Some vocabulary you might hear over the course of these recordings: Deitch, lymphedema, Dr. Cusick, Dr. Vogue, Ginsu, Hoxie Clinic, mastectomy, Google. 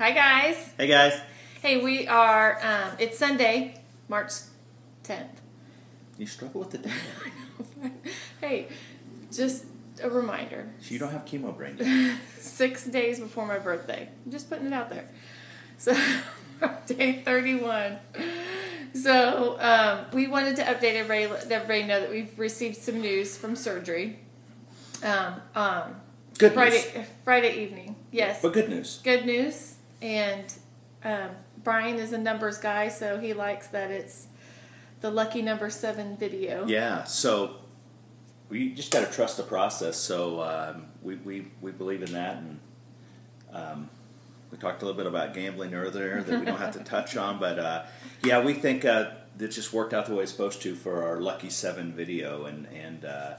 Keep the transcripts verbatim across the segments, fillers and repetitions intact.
Hi guys. Hey guys. Hey, we are, um, it's Sunday, March tenth. You struggle with the day. Hey, just a reminder. So you don't have chemo brain. Six days before my birthday. I'm just putting it out there. So, day thirty-one. So, um, we wanted to update everybody, let everybody know that we've received some news from surgery. Um, um, good Friday, news. Friday evening, yes. But good news. Good news. And um, Brian is a numbers guy, so he likes that it's the lucky number seven video. Yeah, so we just got to trust the process. So um, we, we, we believe in that. And um, we talked a little bit about gambling earlier that we don't have to touch on. But uh, yeah, we think uh, that just worked out the way it's supposed to for our lucky seven video. And, and uh,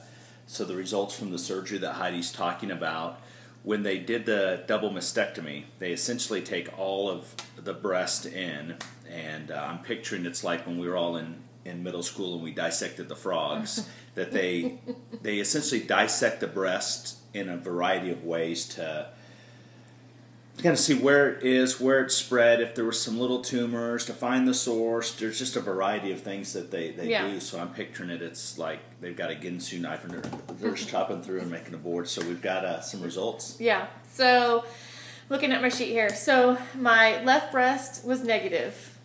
so the results from the surgery that Heidi's talking about, when they did the double mastectomy, they essentially take all of the breast in, and uh, I'm picturing it's like when we were all in, in middle school and we dissected the frogs, that they they essentially dissect the breast in a variety of ways to kind of see where it is, where it's spread, if there were some little tumors, to find the source. There's just a variety of things that they, they yeah. do. So I'm picturing it. It's like they've got a Ginsu knife and they're just chopping through and making a board. So we've got uh, some results. Yeah. So looking at my sheet here. So my left breast was negative.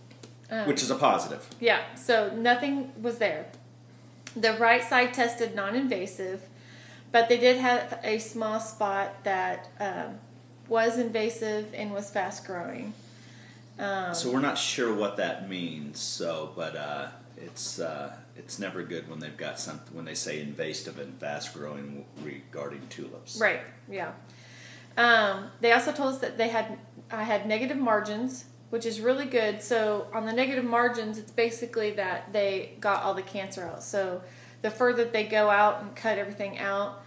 Um, Which is a positive. Yeah. So nothing was there. The right side tested non-invasive, but they did have a small spot that... Um, was invasive and was fast growing. Um, so we're not sure what that means. So, but uh, it's uh, it's never good when they've got something when they say invasive and fast growing regarding tulips. Right. Yeah. Um, they also told us that they had I had negative margins, which is really good. So on the negative margins, it's basically that they got all the cancer out. So the further they go out and cut everything out.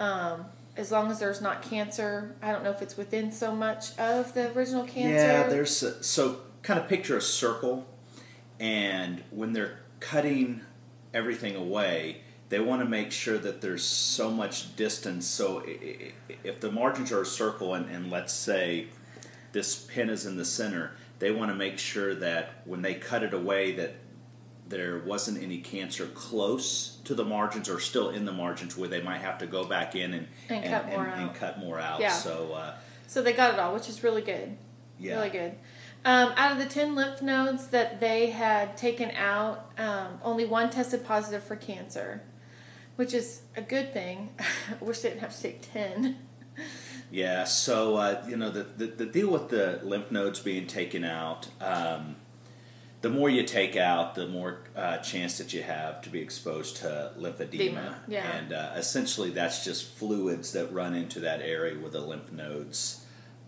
Um, As long as there's not cancer, I don't know if it's within so much of the original cancer. Yeah, there's a, so kind of picture a circle, and when they're cutting everything away, they want to make sure that there's so much distance. So if the margins are a circle, and, and let's say this pin is in the center, they want to make sure that when they cut it away that there wasn't any cancer close to the margins or still in the margins where they might have to go back in and, and, and, cut, more and, and cut more out. Yeah. So uh, so they got it all, which is really good. Yeah. Really good. Um, out of the ten lymph nodes that they had taken out, um, only one tested positive for cancer, which is a good thing. I wish they didn't have to take ten. Yeah, so uh, you know the, the, the deal with the lymph nodes being taken out, um, the more you take out, the more uh, chance that you have to be exposed to lymphedema. Yeah. And uh, essentially that's just fluids that run into that area with the lymph nodes.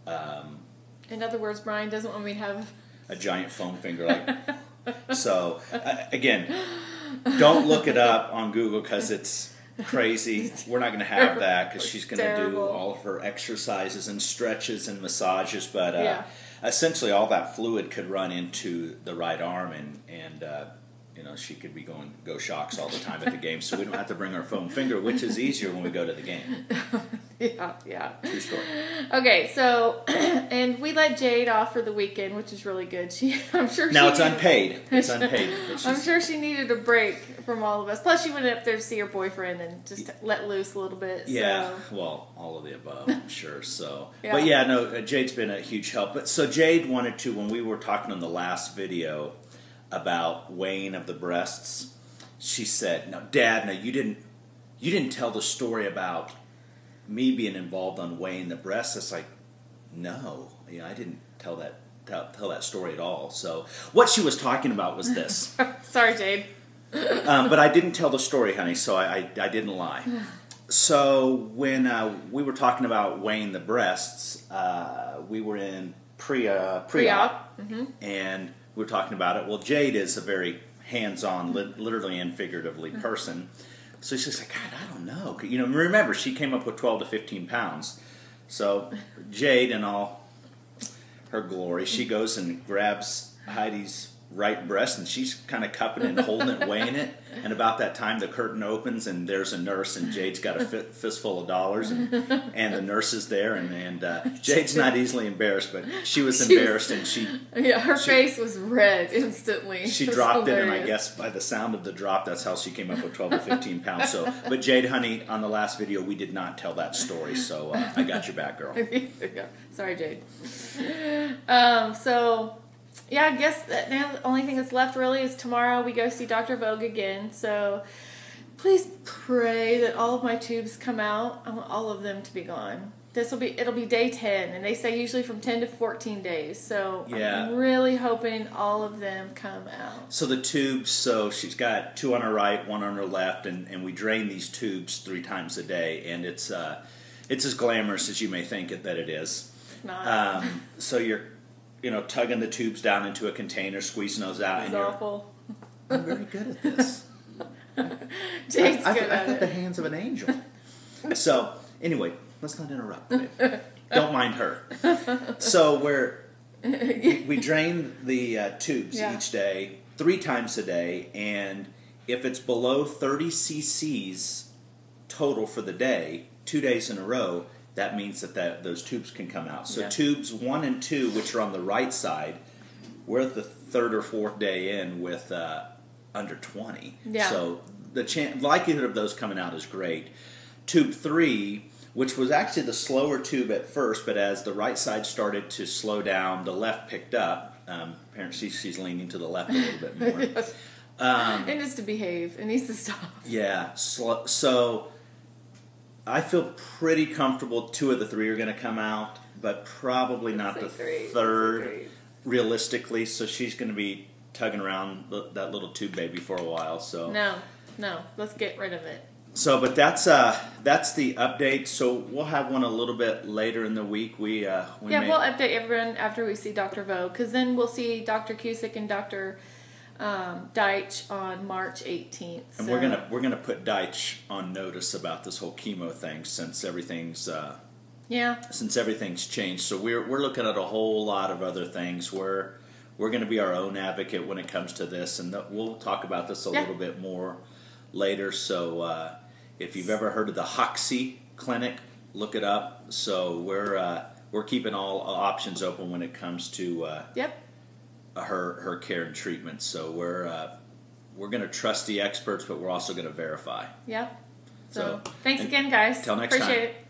Um, in other words, Brian doesn't want me to have... a giant foam finger. Like So, uh, again, don't look it up on Google because it's crazy. We're not going to have that because she's going to do all of her exercises and stretches and massages, but... Uh, yeah. Essentially, all that fluid could run into the right arm, and and uh, you know she could be going go shocks all the time at the game. So we don't have to bring our foam finger, which is easier when we go to the game. Yeah, yeah. True story. Okay, so and we let Jade off for the weekend, which is really good. She, I'm sure. Now she it's needed, unpaid. It's unpaid. I'm sure she needed a break from all of us. Plus, she went up there to see her boyfriend and just let loose a little bit. Yeah. So. Well, all of the above, I'm sure. So, yeah. But yeah, no, Jade's been a huge help. But so Jade wanted to when we were talking on the last video about weighing of the breasts. She said, "No, Dad, no, you didn't. You didn't tell the story about." Me being involved on weighing the breasts, it's like, no, you know, I didn't tell that tell, tell that story at all. So what she was talking about was this. Sorry, Jade. um, but I didn't tell the story, honey, so I, I, I didn't lie. So when uh, we were talking about weighing the breasts, uh, we were in pre, uh, pre-op, pre-op. Mm-hmm. And we were talking about it. Well, Jade is a very hands-on, li- literally and figuratively person. So she's like, God, I don't know. You know, remember, she came up with twelve to fifteen pounds. So Jade, in all her glory, she goes and grabs Heidi's right breast, and she's kind of cupping it and holding it, weighing it. And about that time, the curtain opens, and there's a nurse, and Jade's got a f- fistful of dollars, and, and the nurse is there, and, and uh, Jade's not easily embarrassed, but she was she embarrassed, was, and she... Yeah, her she, face was red instantly. She it dropped hilarious. it, and I guess by the sound of the drop, that's how she came up with twelve or fifteen pounds. So, but Jade, honey, on the last video, we did not tell that story, so uh, I got your back, girl. There you go. Sorry, Jade. Um, so... Yeah, I guess that now the only thing that's left really is tomorrow we go see Doctor Vogue again. So please pray that all of my tubes come out. I want all of them to be gone. This will be, it'll be day ten, and they say usually from ten to fourteen days. So yeah. I'm really hoping all of them come out. So the tubes, so she's got two on her right, one on her left, and, and we drain these tubes three times a day. And it's uh, it's as glamorous as you may think it that it is. It's not. Um, so you're... You know, tugging the tubes down into a container, squeezing those out. It's awful. I'm very good at this. Jade's I, I, good I, at I've got it. The hands of an angel. So, anyway, let's not interrupt. Babe. Don't mind her. So, we're, we, we drain the uh, tubes yeah. each day, three times a day, and if it's below thirty cc's total for the day, two days in a row, that means that, that those tubes can come out. So yeah. tubes one and two, which are on the right side, we're at the third or fourth day in with uh, under twenty. Yeah. So the chan- likelihood of those coming out is great. Tube three, which was actually the slower tube at first, but as the right side started to slow down, the left picked up. Um, apparently she's leaning to the left a little bit more. Yes. um, it needs to behave. It needs to stop. Yeah. So... so I feel pretty comfortable two of the three are going to come out, but probably not the third, realistically. So she's going to be tugging around that little tube baby for a while. So No, no, let's get rid of it. So, but that's uh, that's the update. So we'll have one a little bit later in the week. We, uh, we Yeah, may... we'll update everyone after we see Doctor Vogue, because then we'll see Doctor Cusick and Doctor Um, Deitch on March eighteenth. So. And we're gonna we're gonna put Deitch on notice about this whole chemo thing since everything's uh, yeah since everything's changed. So we're we're looking at a whole lot of other things. We're we're gonna be our own advocate when it comes to this, and th- we'll talk about this a yeah. little bit more later. So uh, if you've ever heard of the Hoxie Clinic, look it up. So we're uh, we're keeping all options open when it comes to uh, yep. her her care and treatment. So we're uh, we're going to trust the experts, but we're also going to verify. Yep. So, so thanks again, guys. Till next Appreciate time. It.